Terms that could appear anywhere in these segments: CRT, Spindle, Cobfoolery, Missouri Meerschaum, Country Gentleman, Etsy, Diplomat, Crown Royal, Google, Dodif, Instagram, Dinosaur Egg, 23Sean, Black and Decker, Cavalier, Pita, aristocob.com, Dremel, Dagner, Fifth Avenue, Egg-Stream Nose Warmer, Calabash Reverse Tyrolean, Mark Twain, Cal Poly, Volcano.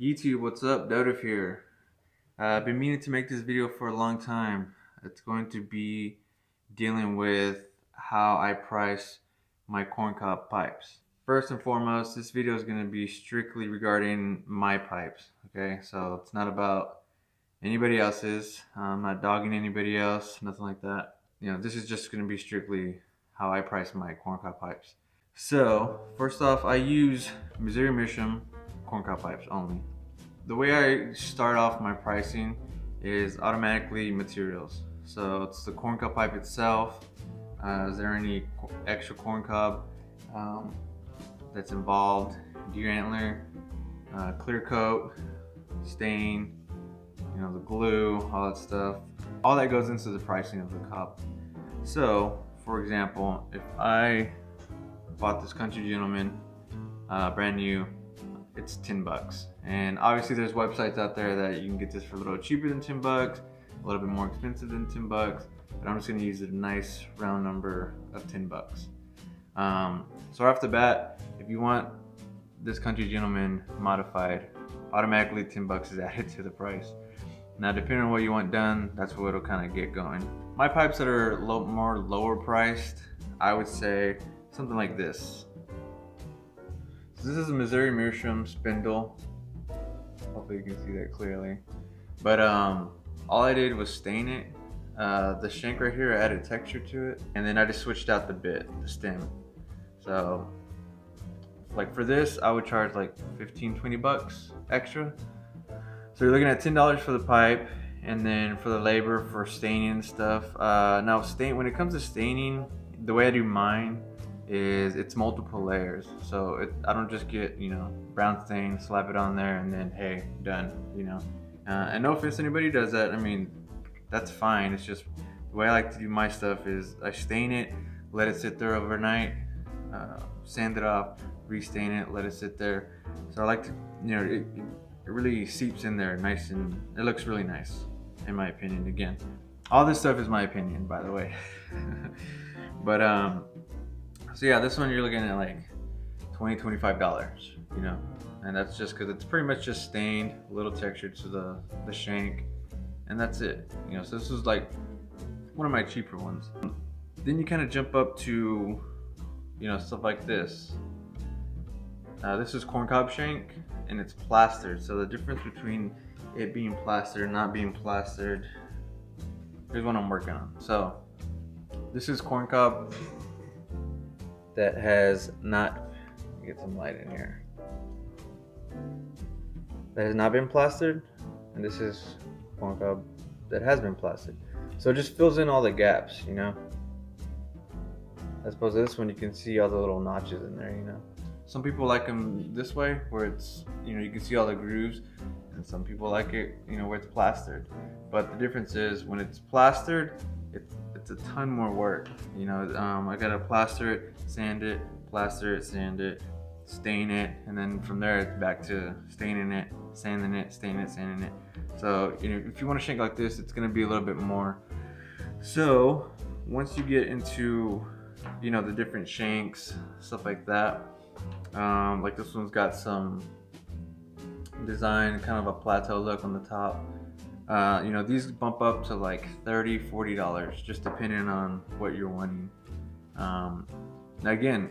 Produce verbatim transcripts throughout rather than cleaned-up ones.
YouTube, what's up? Dodif here. I've uh, been meaning to make this video for a long time. It's going to be dealing with how I price my corncob pipes. First and foremost, this video is going to be strictly regarding my pipes. Okay, so it's not about anybody else's. I'm not dogging anybody else, nothing like that. You know, this is just going to be strictly how I price my corncob pipes. So, first off, I use Missouri Meerschaum corncob pipes only. The way I start off my pricing is automatically materials. So it's the corncob pipe itself. Uh, is there any extra corncob um, that's involved? Deer antler, uh, clear coat, stain, you know, the glue, all that stuff. All that goes into the pricing of the cob. So, for example, if I bought this Country Gentleman uh, brand new, it's ten bucks, and obviously there's websites out there that you can get this for a little cheaper than ten bucks, a little bit more expensive than ten bucks, but I'm just going to use a nice round number of ten bucks. Um, so right off the bat, if you want this Country Gentleman modified, automatically ten bucks is added to the price. Now depending on what you want done, that's what it'll kind of get going. My pipes that are low, more lower priced, I would say something like this. This is a Missouri Meerschaum Spindle. Hopefully you can see that clearly. But um, all I did was stain it. Uh, the shank right here, I added texture to it. And then I just switched out the bit, the stem. So, like for this, I would charge like fifteen, twenty bucks extra. So you're looking at ten dollars for the pipe, and then for the labor, for staining and stuff. Uh, now stain, when it comes to staining, the way I do mine, is it's multiple layers, so it, I don't just get, you know, brown stain, slap it on there, and then hey, done, you know. Uh, and no offense, anybody does that. I mean, that's fine. It's just the way I like to do my stuff is I stain it, let it sit there overnight, uh, sand it off, restain it, let it sit there. So I like to, you know, it, it really seeps in there nice, and it looks really nice, in my opinion. Again, all this stuff is my opinion, by the way. But um. So yeah, this one you're looking at like twenty, twenty-five dollars, you know, and that's just because it's pretty much just stained, a little textured to the, the shank, and that's it. You know, so this is like one of my cheaper ones. Then you kind of jump up to, you know, stuff like this. Uh, this is corncob shank, and it's plastered. So the difference between it being plastered and not being plastered, here's what I'm working on. So this is corncob that has not, get some light in here, that has not been plastered, and this is corncob that has been plastered. So it just fills in all the gaps, you know. As opposed to this one, you can see all the little notches in there, you know. Some people like them this way, where it's, you know, you can see all the grooves, and some people like it, you know, where it's plastered. But the difference is when it's plastered, it's it's a ton more work, you know. um, I gotta plaster it, sand it, plaster it, sand it, stain it, and then from there it's back to staining it, sanding it, staining it, sanding it. So, you know, if you want to shank like this, it's gonna be a little bit more. So once you get into, you know, the different shanks, stuff like that, um, like this one's got some design, kind of a plateau look on the top. Uh, you know, these bump up to like thirty, forty dollars, just depending on what you're wanting. Um, now again,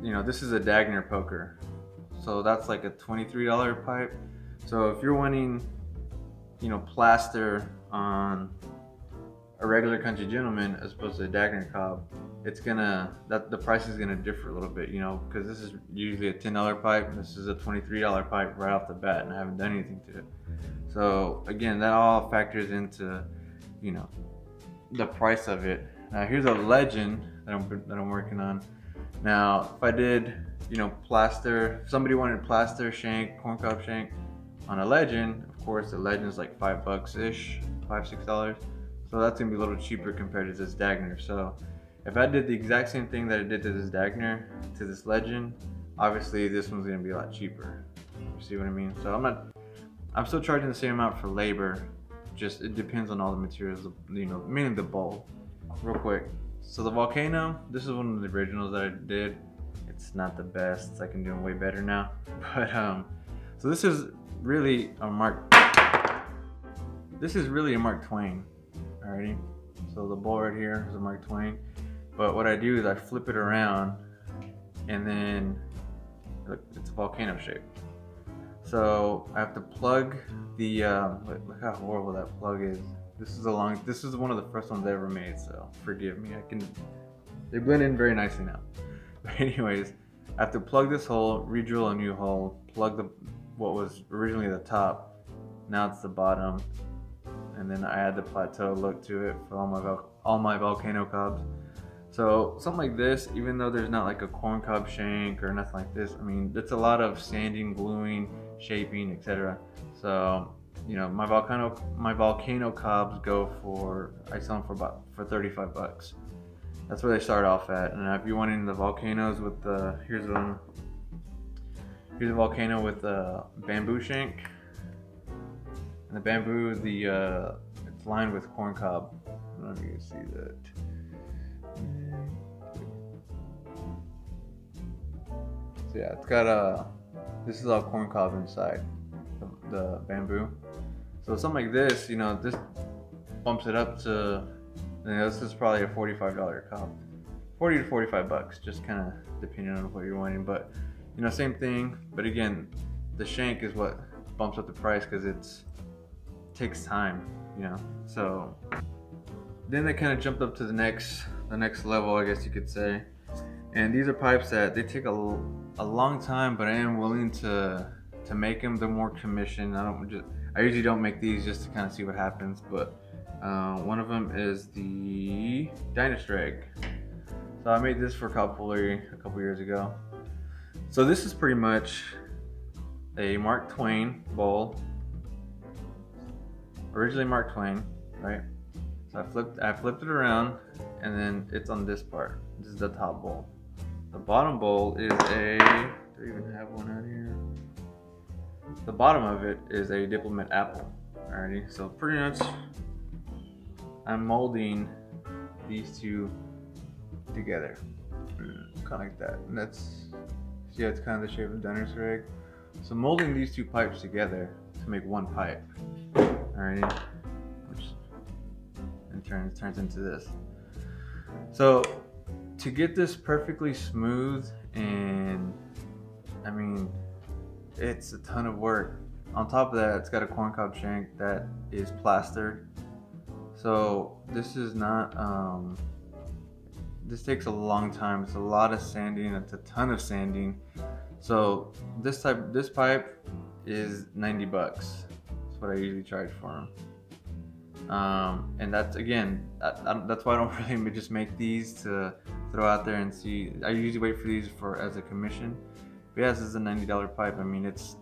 you know, this is a Dagner poker, so that's like a twenty-three dollar pipe. So if you're wanting, you know, plaster on a regular Country Gentleman as opposed to a Dagner cob, it's gonna, that the price is gonna differ a little bit, you know, because this is usually a ten dollar pipe, this is a twenty-three dollar pipe right off the bat, and I haven't done anything to it. So again, that all factors into, you know, the price of it. Now here's a legend that I'm, that I'm working on. Now, if I did, you know, plaster, if somebody wanted plaster shank, corncob shank on a legend, of course the legend is like five bucks-ish, five, six dollars. So that's gonna be a little cheaper compared to this Dagner. So if I did the exact same thing that I did to this Dagner, to this legend, obviously this one's gonna be a lot cheaper. You see what I mean? So I'm not, I'm still charging the same amount for labor, just it depends on all the materials, you know, meaning the bowl. Real quick, so the Volcano, this is one of the originals that I did. It's not the best, I can do them way better now. But um, so this is really a Mark. This is really a Mark Twain. Alrighty. So the bowl right here is a Mark Twain. But what I do is I flip it around, and then look, it's a volcano shape. So I have to plug the. Uh, look, look how horrible that plug is. This is a long. This is one of the first ones I ever made. So forgive me. I can. They blend in very nicely now. But anyways, I have to plug this hole, re-drill a new hole, plug the what was originally the top, now it's the bottom, and then I add the plateau look to it for all my all my volcano cobs. So something like this, even though there's not like a corn cob shank or nothing like this, I mean that's a lot of sanding, gluing, shaping, et cetera. So you know my volcano my volcano cobs go for I sell them for about for thirty-five bucks. That's where they start off at. And if you want into the volcanoes with the, here's one, here's a volcano with a bamboo shank. And the bamboo, the uh, it's lined with corn cob. I don't know if you can see that. So yeah, it's got a, this is all corn cob inside the, the bamboo. So something like this, you know, this bumps it up to, now, this is probably a forty-five dollar cob, forty to forty-five bucks, just kind of depending on what you're wanting. But you know, same thing. But again, the shank is what bumps up the price because it's takes time, you know. So then they kind of jumped up to the next, the next level, I guess you could say. And these are pipes that they take a a long time, but I am willing to to make them. They're more commissioned. I don't just, I usually don't make these just to kind of see what happens, but. Uh, one of them is the Dinosaur Egg. So I made this for Cal Poly a couple years ago. So this is pretty much a Mark Twain bowl. Originally Mark Twain, right? So I flipped, I flipped it around, and then it's on this part. This is the top bowl. The bottom bowl is a, do I even have one out here? The bottom of it is a Diplomat apple. Alrighty, so pretty much I'm molding these two together, kind of like that. And that's, yeah, it's kind of the shape of dinosaur egg. So molding these two pipes together to make one pipe, alrighty, which in turn turns into this. So to get this perfectly smooth, and I mean, it's a ton of work. On top of that, it's got a corncob shank that is plastered. So this is not, um, this takes a long time. It's a lot of sanding, it's a ton of sanding. So this type, this pipe is ninety bucks. That's what I usually charge for them. Um, and that's, again, I, I, that's why I don't really just make these to throw out there and see. I usually wait for these for as a commission. But yeah, this is a ninety dollar pipe. I mean, it's,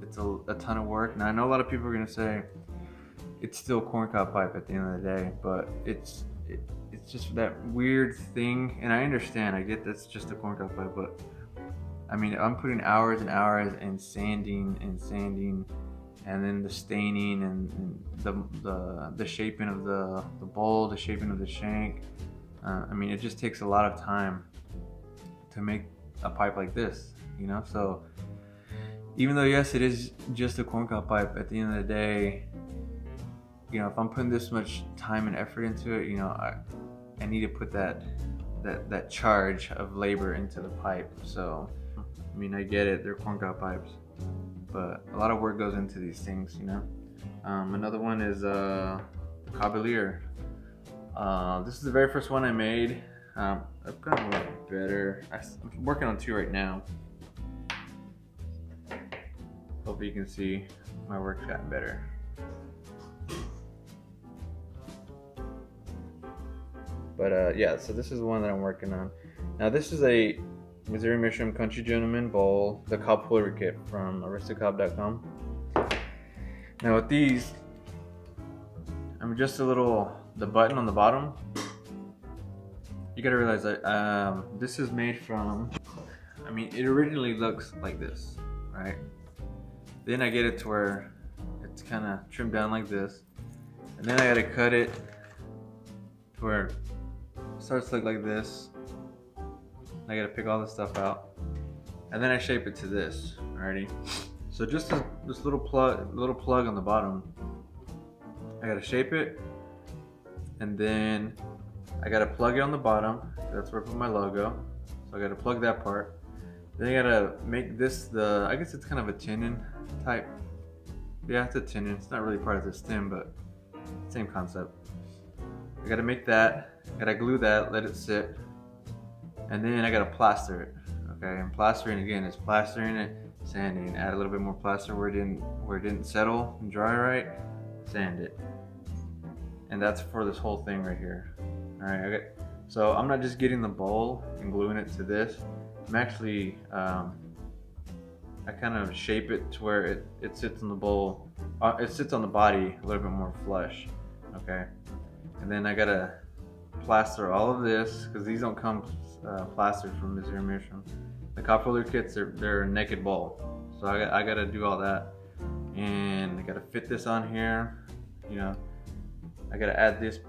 it's a, a ton of work. Now I know a lot of people are gonna say, it's still corncob pipe at the end of the day, but it's it, it's just that weird thing, and I understand, I get that's just a corncob pipe, but I mean, I'm putting hours and hours and sanding and sanding, and then the staining and, and the, the the shaping of the, the bowl, the shaping of the shank. Uh, I mean, it just takes a lot of time to make a pipe like this, you know? So even though, yes, it is just a corncob pipe, at the end of the day, you know, if I'm putting this much time and effort into it, you know, I, I need to put that, that that charge of labor into the pipe. So, I mean, I get it, they're corncob pipes, but a lot of work goes into these things, you know. Um, another one is uh, the Cavalier. Uh, this is the very first one I made. Um, I've gotten a lot better. I, I'm working on two right now. Hopefully you can see my work's gotten better. But uh, yeah, so this is the one that I'm working on. Now this is a Missouri Meerschaum Country Gentleman bowl, the Cobfoolery kit from aristocob dot com. Now with these, I'm just a little, the button on the bottom, you gotta realize that um, this is made from, I mean, it originally looks like this, right? Then I get it to where it's kind of trimmed down like this. And then I gotta cut it to where starts to look like this. I gotta pick all this stuff out, and then I shape it to this. Alrighty. So just to this little plug, little plug on the bottom. I gotta shape it, and then I gotta plug it on the bottom. That's where I put my logo. So I gotta plug that part. Then I gotta make this the, I guess it's kind of a tenon type. Yeah, it's a tenon. It's not really part of the stem, but same concept. I gotta make that, I gotta glue that, let it sit, and then I gotta plaster it. Okay, and plastering again is plastering it, sanding, add a little bit more plaster where it didn't where it didn't settle and dry right, sand it. And that's for this whole thing right here. Alright, okay. So I'm not just getting the bowl and gluing it to this. I'm actually um, I kind of shape it to where it, it sits in the bowl, uh, it sits on the body a little bit more flush. Okay. And then I gotta plaster all of this, because these don't come uh, plastered from Missouri Meerschaum. The Cobfoolery kits, they're, they're a naked bowl. So I got, I gotta do all that. And I gotta fit this on here. You know, I gotta add this,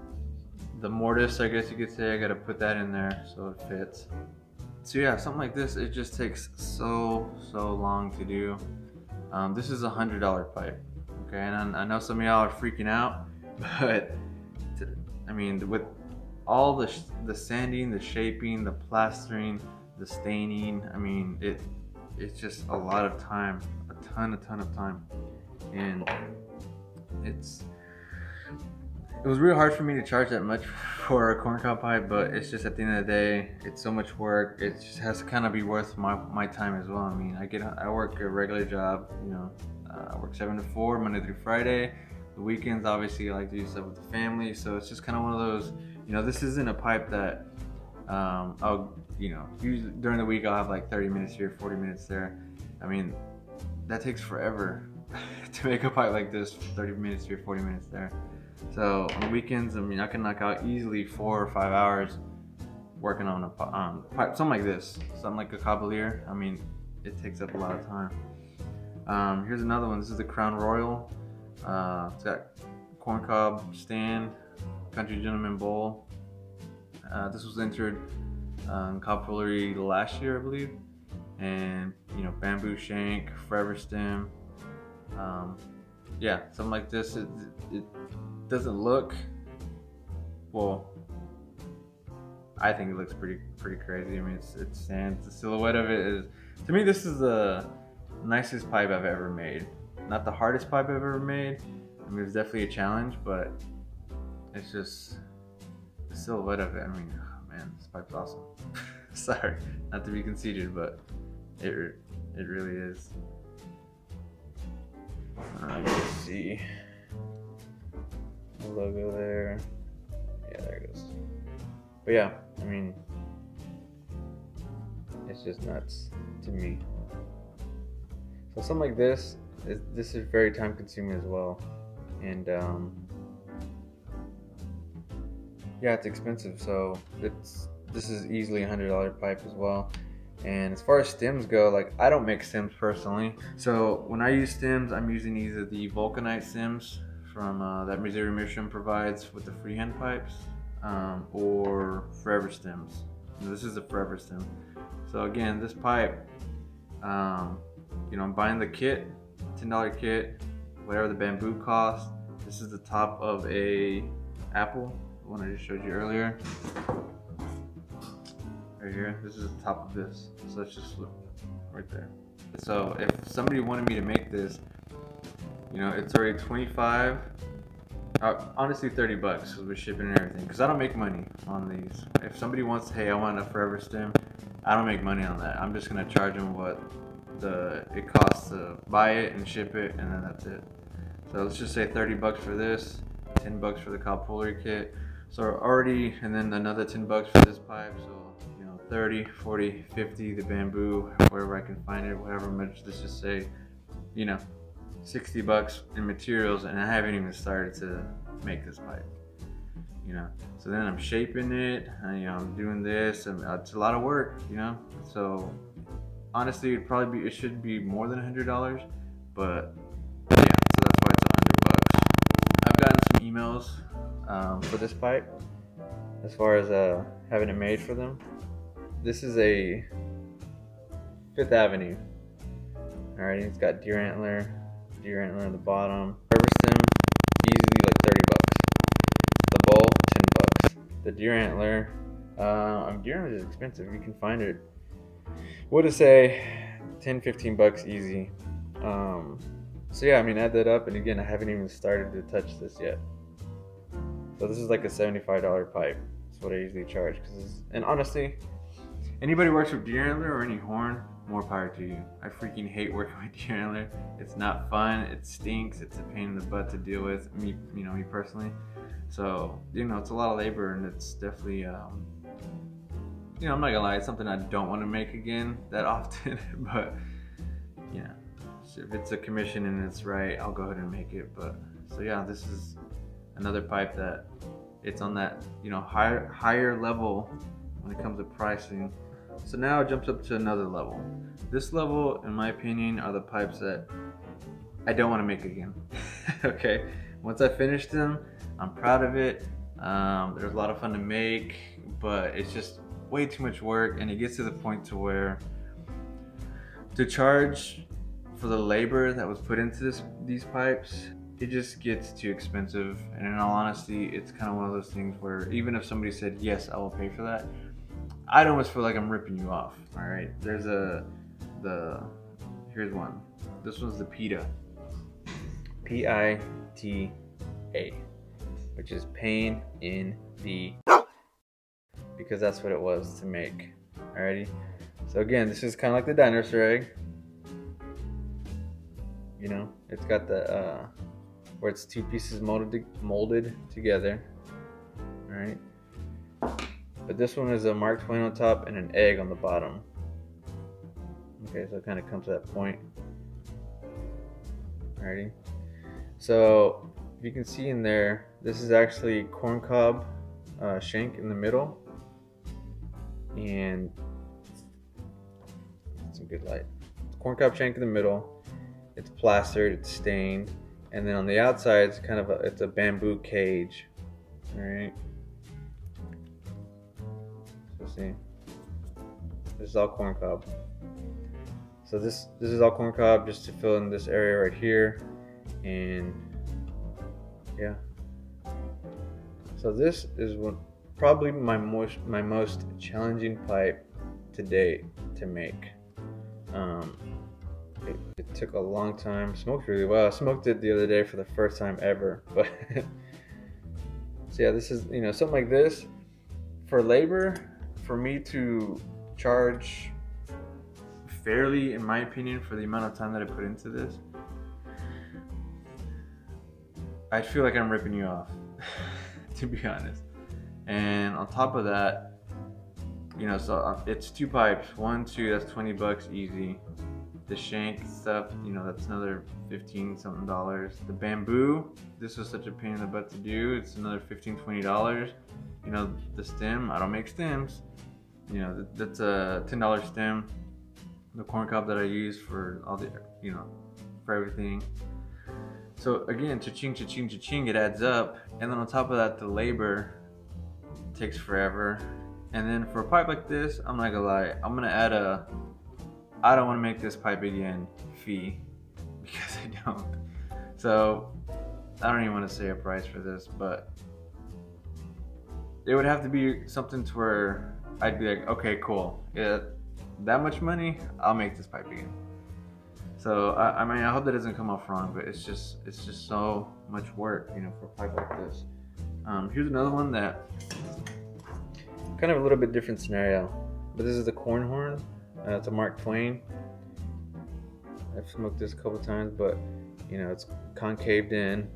the mortise, I guess you could say, I gotta put that in there so it fits. So yeah, something like this, it just takes so, so long to do. Um, this is a one hundred dollar pipe, okay? And I, I know some of y'all are freaking out, but to, I mean, with all the, the sanding, the shaping, the plastering, the staining, I mean, it it's just a lot of time, a ton, a ton of time. And it's, it was real hard for me to charge that much for a corn cob pipe, but it's just at the end of the day, it's so much work. It just has to kind of be worth my, my time as well. I mean, I get I work a regular job, you know, uh, I work seven to four, Monday through Friday. The weekends, obviously, I like to do stuff with the family. So it's just kind of one of those, you know, this isn't a pipe that um, I'll, you know, usually during the week I'll have like thirty minutes here, forty minutes there. I mean, that takes forever to make a pipe like this, thirty minutes here, forty minutes there. So on weekends, I mean, I can knock out easily four or five hours working on a um, pipe, something like this, something like a Cavalier. I mean, it takes up a lot of time. Um, here's another one. This is the Crown Royal. Uh, it's got corn cob stand, Country Gentleman bowl. Uh, this was entered um, Cobfoolery last year, I believe. And you know, bamboo shank, forever stem. Um, yeah, something like this. It, it, doesn't look well. I think it looks pretty pretty crazy. I mean, it's it's sand. The silhouette of it is, to me, this is the nicest pipe I've ever made. Not the hardest pipe I've ever made. I mean, it was definitely a challenge, but it's just the silhouette of it. I mean, oh man, this pipe's awesome. Sorry, not to be conceited, but it it really is. Uh, let's see. Logo there. Yeah, there it goes. But yeah, I mean, it's just nuts to me. So something like this, is, this is very time consuming as well. And um, yeah, it's expensive. So it's, this is easily a one hundred dollar pipe as well. And as far as stems go, like I don't make stems personally. So when I use stems, I'm using either the vulcanite stems from uh, that Missouri Meerschaum provides with the freehand pipes, um, or forever stems. You know, this is a forever stem. So again, this pipe, um, you know, I'm buying the kit, ten dollar kit, whatever the bamboo cost. This is the top of a apple, the one I just showed you earlier. Right here, this is the top of this. So let's just look right there. So if somebody wanted me to make this, you know, it's already twenty-five, uh, honestly thirty bucks with shipping and everything, because I don't make money on these. If somebody wants, hey, I want a forever stem, I don't make money on that. I'm just going to charge them what the it costs to buy it and ship it, and then that's it. So let's just say thirty bucks for this, ten bucks for the Cobfoolery kit. So already, and then another ten bucks for this pipe. So, you know, thirty, forty, fifty, the bamboo, wherever I can find it, whatever much, let's just say, you know, sixty bucks in materials, and I haven't even started to make this pipe, you know. So then I'm shaping it, and, you know, I'm doing this, and it's a lot of work, you know. So honestly, it'd probably be, it should be more than a hundred dollars, but yeah. So that's why it's a hundred bucks. I've gotten some emails um, for this pipe, as far as uh, having it made for them. This is a Fifth Avenue. All right, it's got deer antler. deodorant around the bottom. Harvest them easily, like thirty bucks. The bowl, ten bucks. The deer antler, uh, deer antler is expensive. You can find it, what to say, ten, fifteen bucks easy. Um, so yeah, I mean, add that up, and again, I haven't even started to touch this yet. So this is like a seventy-five dollar pipe. That's what I usually charge. Cause and honestly, anybody works with deer antler or any horn, more power to you. I freaking hate working with deer antler. It's not fun. It stinks. It's a pain in the butt to deal with. Me, you know, me personally. So, you know, it's a lot of labor, and it's definitely, um, you know, I'm not gonna lie, it's something I don't want to make again that often. But yeah, if it's a commission and it's right, I'll go ahead and make it. But so yeah, this is another pipe that it's on that, you know, higher higher level when it comes to pricing. So now it jumps up to another level. This level, in my opinion, are the pipes that I don't want to make again. Okay, once I finish them, I'm proud of it. Um, there's a lot of fun to make, but it's just way too much work, and it gets to the point to where to charge for the labor that was put into this, these pipes, it just gets too expensive. And in all honesty, it's kind of one of those things where even if somebody said, yes, I will pay for that, I'd almost feel like I'm ripping you off. All right, there's a, the, here's one. This one's the Pita, P I T A, which is pain in the, because that's what it was to make. Alrighty, so again, this is kind of like the dinosaur egg. You know, it's got the, uh, where it's two pieces molded, molded together, all right? But this one is a Mark Twain on top and an egg on the bottom. Okay, so it kind of comes to that point. Alrighty. So if you can see in there, this is actually corn cob uh, shank in the middle. And some good light. Corn cob shank in the middle. It's plastered, it's stained. And then on the outside, it's kind of a, it's a bamboo cage. Alright. See, this is all corn cob. So this this is all corn cob just to fill in this area right here, and yeah. So this is what probably my most my most challenging pipe to date to make. Um, it, it took a long time. Smoked really well. I smoked it the other day for the first time ever. But so yeah, this is, you know, something like this for labor. For me to charge fairly, in my opinion, for the amount of time that I put into this, I feel like I'm ripping you off, to be honest. And on top of that, you know, so it's two pipes, one, two, that's twenty bucks easy. The shank stuff, you know, that's another fifteen something dollars. The bamboo, this was such a pain in the butt to do. It's another fifteen, twenty dollars. You know, the stem, I don't make stems. You know, that's a ten dollar stem. The corn cob that I use for all the, you know, for everything. So again, cha-ching, cha-ching, cha-ching, it adds up. And then on top of that, the labor takes forever. And then for a pipe like this, I'm not gonna lie, I'm gonna add a, I don't wanna make this pipe again fee, because I don't. So I don't even wanna say a price for this, but it would have to be something to where I'd be like, okay, cool, yeah, that much money, I'll make this pipe again. So I, I mean, I hope that doesn't come off wrong, but it's just it's just so much work, you know, for a pipe like this. Um, here's another one that kind of a little bit different scenario, but this is the corn horn. Uh, it's a Mark Twain. I've smoked this a couple times, but you know, it's concaved in.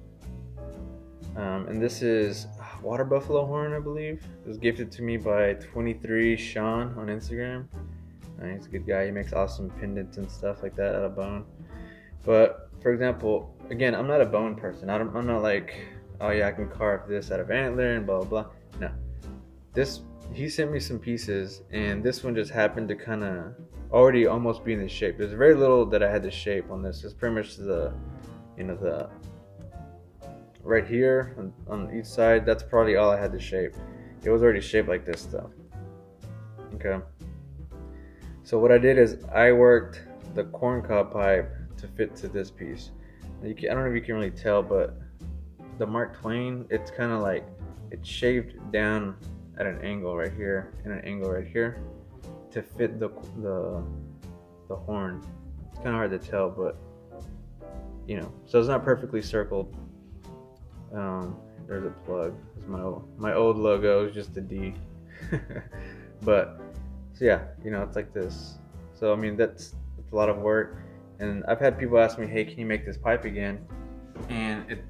Um, and this is water buffalo horn, I believe. It was gifted to me by twenty-three Sean on Instagram. Uh, he's a good guy. He makes awesome pendants and stuff like that out of bone. But for example, again, I'm not a bone person. I don't, I'm not like, oh yeah, I can carve this out of antler and blah, blah, blah. No. This, he sent me some pieces, and this one just happened to kind of already almost be in the shape. There's very little that I had to shape on this. It's pretty much the, you know, the right here on, on each side, that's probably all I had to shape. It was already shaped like this though. Okay, so what I did is I worked the corn cob pipe to fit to this piece. You can, I don't know if you can really tell, but the Mark Twain, it's kind of like it's shaved down at an angle right here and an angle right here to fit the the, the horn. It's kind of hard to tell, but you know, so it's not perfectly circled. Um, there's a plug. It's my old, my old logo is just a D. But so yeah, you know, it's like this. So I mean, that's, that's a lot of work. And I've had people ask me, hey, can you make this pipe again? And it,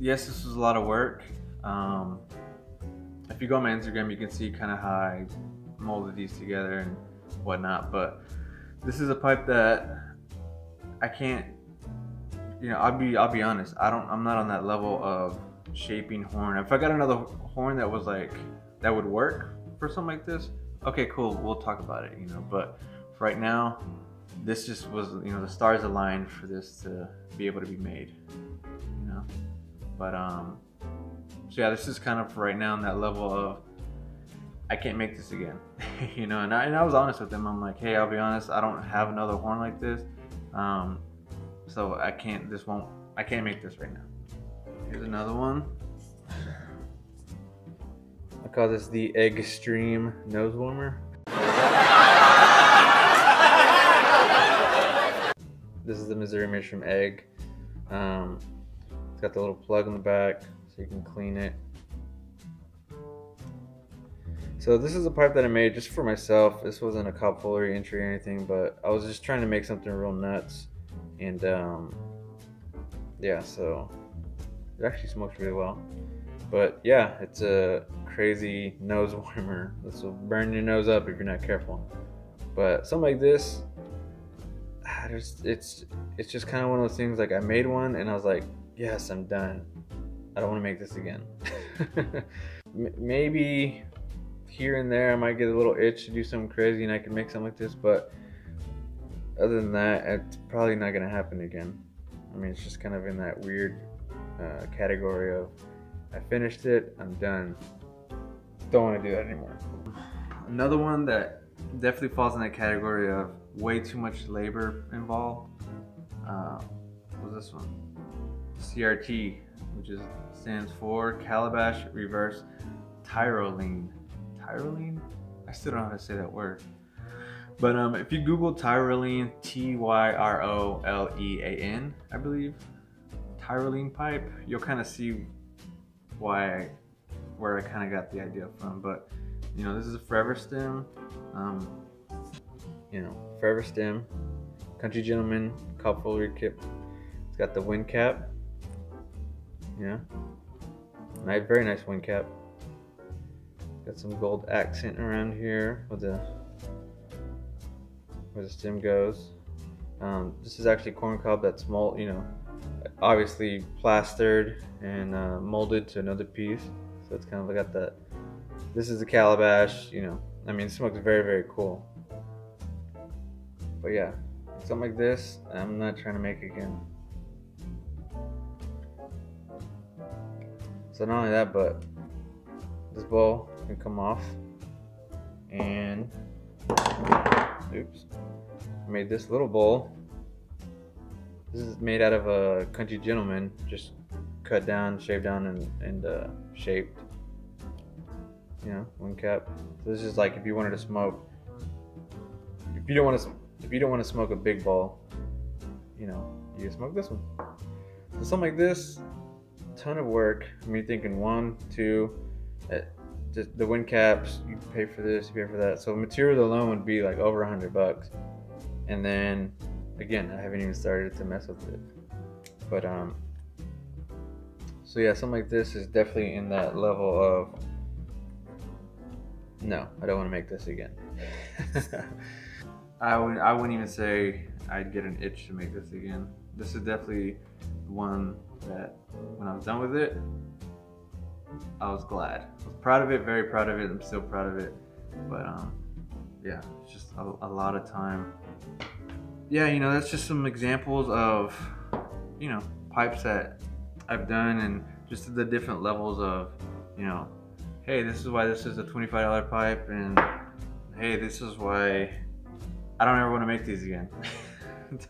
yes, this was a lot of work. Um, if you go on my Instagram, you can see kind of how I molded these together and whatnot. But this is a pipe that I can't, you know, I'll be, I'll be honest. I don't, I'm not on that level of shaping horn. If I got another horn that was like, that would work for something like this, okay, cool, we'll talk about it, you know. But for right now, this just was, you know, the stars aligned for this to be able to be made, you know. But um so yeah, this is kind of right now on that level of I can't make this again. You know, and I, and I was honest with them. I'm like, hey, I'll be honest, I don't have another horn like this, um so I can't, this won't, I can't make this right now. Here's another one. I call this the Egg-Stream Nose Warmer. This is the Missouri Meerschaum egg. Um, it's got the little plug in the back so you can clean it. So this is a pipe that I made just for myself. This wasn't a Cobfoolery entry or anything, but I was just trying to make something real nuts. And um, yeah, so it actually smokes really well. But yeah, it's a crazy nose warmer. This will burn your nose up if you're not careful. But something like this, Just, it's it's just kind of one of those things, like I made one and I was like, yes, I'm done, I don't want to make this again. Maybe here and there I might get a little itch to do something crazy and I can make something like this, but other than that, it's probably not gonna happen again. I mean, it's just kind of in that weird uh, category of I finished it, I'm done, don't want to do that anymore. Another one that definitely falls in that category of way too much labor involved. Uh, what was this one? C R T, which is stands for Calabash Reverse Tyrolean. Tyrolean? I still don't know how to say that word. But um, if you Google Tyrolean, T Y R O L E A N, I believe, Tyrolean pipe, you'll kind of see why, I, where I kind of got the idea from. But you know, this is a forever stem. Um, you know, forever stem, Country Gentleman, Cobfoolery kip. It's got the wind cap. Yeah, nice, very nice wind cap. Got some gold accent around here with the where the stem goes. Um, this is actually corn cob that's mold, you know, obviously plastered and uh, molded to another piece. So it's kind of got that. This is the calabash, you know. I mean, it smokes very, very cool. But yeah, something like this, I'm not trying to make again. So not only that, but this bowl can come off. And, oops, I made this little bowl. This is made out of a Country Gentleman, just cut down, shaved down, and, and uh, shaped. You know, wind cap. So this is like if you wanted to smoke, if you don't want to, if you don't want to smoke a big ball, you know, you can smoke this one. So something like this, ton of work. I mean, thinking one, two, uh, just the wind caps. You pay for this, you pay for that. So material alone would be like over a hundred bucks. And then again, I haven't even started to mess with it. But um, so yeah, something like this is definitely in that level of, no, I don't want to make this again. I wouldn't, I wouldn't even say I'd get an itch to make this again. This is definitely one that when I was done with it, I was glad. I was proud of it, very proud of it. I'm still proud of it. But um, yeah, it's just a, a lot of time. Yeah, you know, that's just some examples of, you know, pipes that I've done and just the different levels of, you know, hey, this is why this is a twenty-five dollar pipe, and hey, this is why I don't ever want to make these again.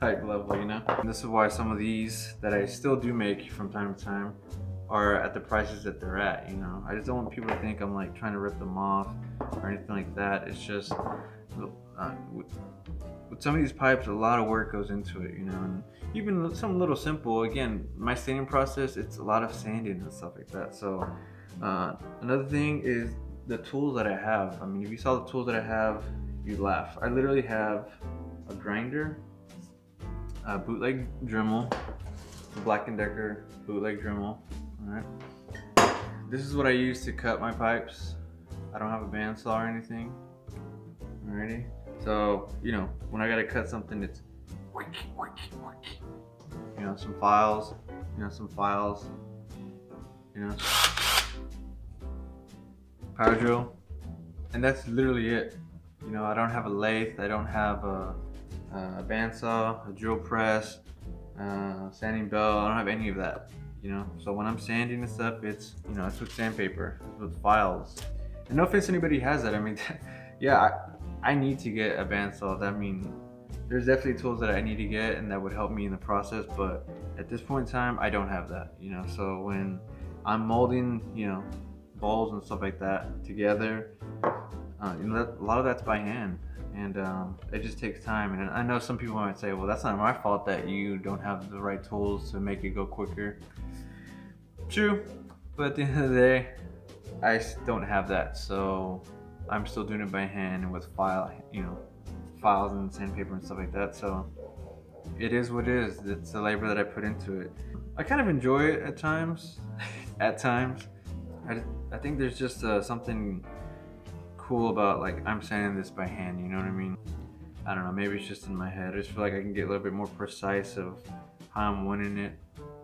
type level, you know? And this is why some of these that I still do make from time to time are at the prices that they're at, you know? I just don't want people to think I'm like trying to rip them off or anything like that. It's just, uh, with, with some of these pipes, a lot of work goes into it, you know? And even some little simple, again, my sanding process, it's a lot of sanding and stuff like that. So uh, another thing is the tools that I have. I mean, if you saw the tools that I have, you'd laugh. I literally have a grinder, a bootleg Dremel, Black and Decker bootleg Dremel. Alright. This is what I use to cut my pipes. I don't have a bandsaw or anything. Alrighty. So, you know, when I gotta cut something, it's you know, some files, you know, some files, you know, power drill, and that's literally it. You know, I don't have a lathe, I don't have a, a bandsaw, a drill press, uh, sanding bell, I don't have any of that. You know, so when I'm sanding and stuff, it's, you know, it's with sandpaper, it's with files. And no offense anybody has that, I mean, yeah, I, I need to get a bandsaw. I mean, there's definitely tools that I need to get and that would help me in the process, but at this point in time, I don't have that, you know? So when I'm molding, you know, balls and stuff like that together, Uh, you know, that, a lot of that's by hand, and um, it just takes time. And I know some people might say, well, that's not my fault that you don't have the right tools to make it go quicker. True, but at the end of the day, I don't have that, so I'm still doing it by hand and with file, you know, files and sandpaper and stuff like that. So it is what it is. It's the labor that I put into it. I kind of enjoy it at times. At times, I, I think there's just uh, something cool about, like, I'm sanding this by hand, you know what I mean? I don't know, maybe it's just in my head. I just feel like I can get a little bit more precise of how I'm winning it.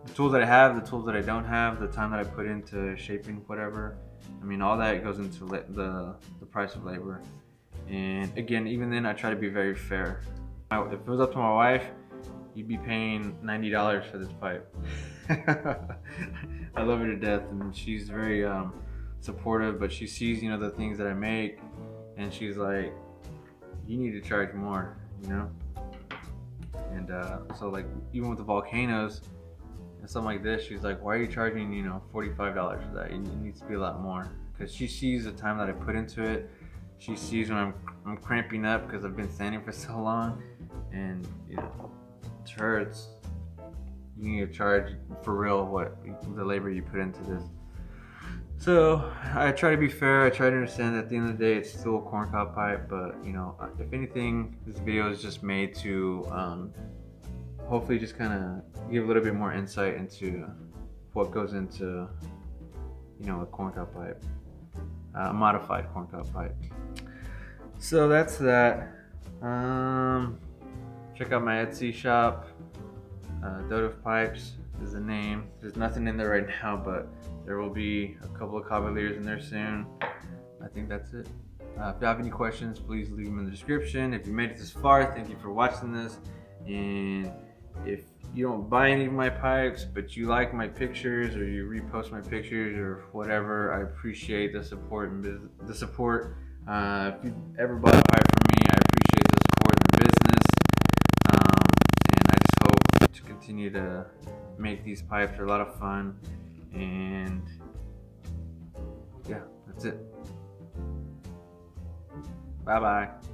The tools that I have, the tools that I don't have, the time that I put into shaping whatever. I mean, all that goes into the, the price of labor. And again, even then, I try to be very fair. If it was up to my wife, you'd be paying ninety dollars for this pipe. I love her to death, and she's very, um, supportive, but she sees, you know, the things that I make, and she's like, you need to charge more, you know? And uh, so, like, even with the volcanoes and something like this, she's like, why are you charging, you know, forty-five dollars for that? It needs to be a lot more, because she sees the time that I put into it. She sees when I'm, I'm cramping up because I've been standing for so long, and, you know, to her, it's, you need to charge for real what the labor you put into this. So I try to be fair, I try to understand that at the end of the day it's still a corncob pipe, but you know, if anything, this video is just made to um, hopefully just kind of give a little bit more insight into what goes into, you know, a corncob pipe, uh, a modified corncob pipe. So that's that. Um, check out my Etsy shop, uh, Dodif Pipes is the name. There's nothing in there right now, but there will be a couple of Cavaliers in there soon. I think that's it. Uh, if you have any questions, please leave them in the description. If you made it this far, thank you for watching this. And if you don't buy any of my pipes, but you like my pictures or you repost my pictures or whatever, I appreciate the support. And the support. Uh, if you ever bought a pipe from me, I appreciate the support in the business. Um, and I just hope to continue to make these pipes. They're a lot of fun. And yeah, that's it. Bye bye.